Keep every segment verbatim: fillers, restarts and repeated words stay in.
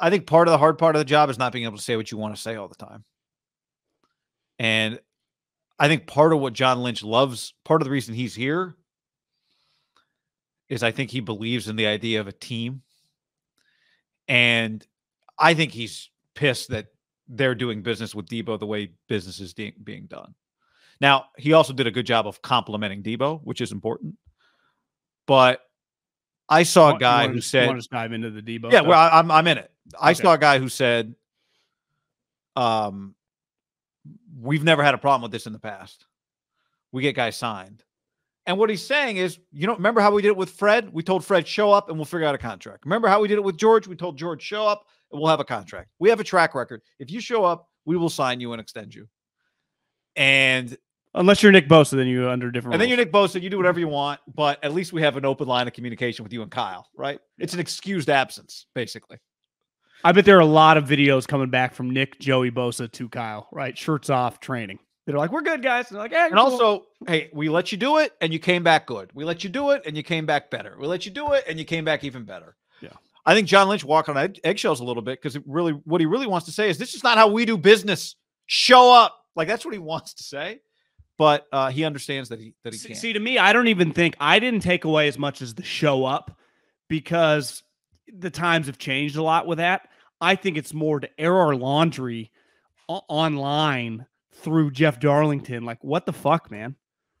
I think part of the hard part of the job is not being able to say what you want to say all the time. And I think part of what John Lynch loves, part of the reason he's here is I think he believes in the idea of a team. And I think he's pissed that they're doing business with Deebo the way business is de- being done. Now, he also did a good job of complimenting Deebo, which is important. But I saw a guy who said, "You want to dive into the Deebo?" Yeah, well, I'm I'm in it. I saw a guy who said, "Um, we've never had a problem with this in the past. We get guys signed." And what he's saying is, you know, remember how we did it with Fred? We told Fred, show up and we'll figure out a contract. Remember how we did it with George? We told George, show up and we'll have a contract. We have a track record. If you show up, we will sign you and extend you. And unless you're Nick Bosa, then you're under different rules. And then you're Nick Bosa, you do whatever you want, but at least we have an open line of communication with you and Kyle, right? It's an excused absence, basically. I bet there are a lot of videos coming back from Nick, Joey Bosa to Kyle, right? Shirts off, training. They're like, we're good, guys. And they're like, hey, and cool. Also, hey, we let you do it, and you came back good. We let you do it, and you came back better. We let you do it, and you came back even better. Yeah, I think John Lynch walked on egg- eggshells a little bit because it really, what he really wants to say is, this is not how we do business. Show up, like that's what he wants to say. But uh, he understands that he that he see, can't. See, to me, I don't even think I didn't take away as much as the show up because the times have changed a lot with that. I think it's more to air our laundry o- online. Through Jeff Darlington, like what the fuck, man?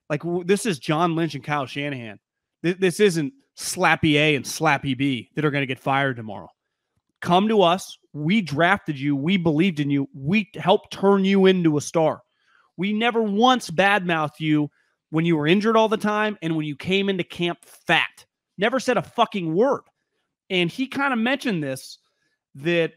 Like w- this is John Lynch and Kyle Shanahan. Th- this isn't Slappy A and Slappy B that are going to get fired tomorrow. Come to us. We drafted you. We believed in you. We helped turn you into a star. We never once badmouthed you when you were injured all the time and when you came into camp fat. Never said a fucking word. And he kind of mentioned this that,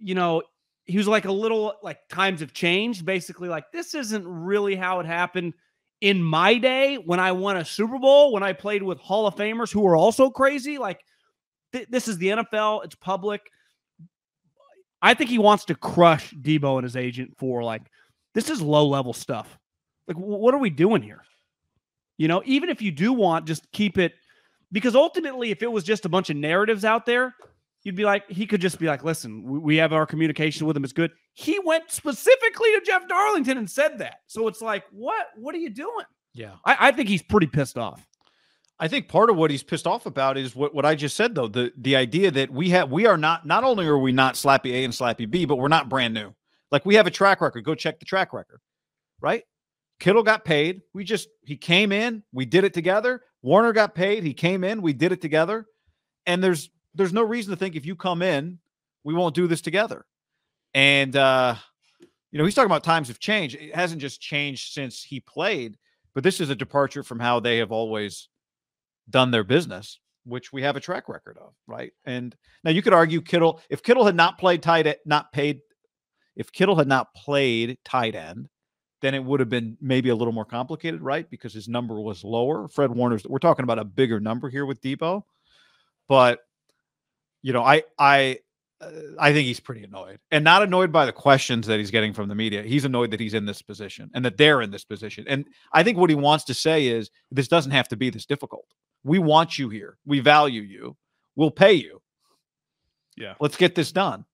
you know, he was like a little like times have changed, basically like this isn't really how it happened in my day when I won a Super Bowl, when I played with Hall of Famers who were also crazy. Like th- this is the N F L. It's public. I think he wants to crush Deebo and his agent for like, this is low level stuff. Like w- what are we doing here? You know, even if you do want, just keep it, because ultimately if it was just a bunch of narratives out there, you'd be like, he could just be like, listen, we have our communication with him. It's good. He went specifically to Jeff Darlington and said that. So it's like, what, what are you doing? Yeah. I, I think he's pretty pissed off. I think part of what he's pissed off about is what, what I just said though. The, the idea that we have, we are not, not only are we not Slappy A and Slappy B, but we're not brand new. Like we have a track record. Go check the track record, right? Kittle got paid. We just, he came in, we did it together. Warner got paid. He came in, we did it together. And there's, There's no reason to think if you come in, we won't do this together. And, uh, you know, he's talking about times have changed. It hasn't just changed since he played, but this is a departure from how they have always done their business, which we have a track record of, right? And now you could argue Kittle, if Kittle had not played tight end, not paid, if Kittle had not played tight end, then it would have been maybe a little more complicated, right? Because his number was lower. Fred Warner's, we're talking about a bigger number here with Deebo, but you know, I I uh, I think he's pretty annoyed, and not annoyed by the questions that he's getting from the media. He's annoyed that he's in this position and that they're in this position. And I think what he wants to say is this doesn't have to be this difficult. We want you here. We value you. We'll pay you. Yeah. Let's get this done.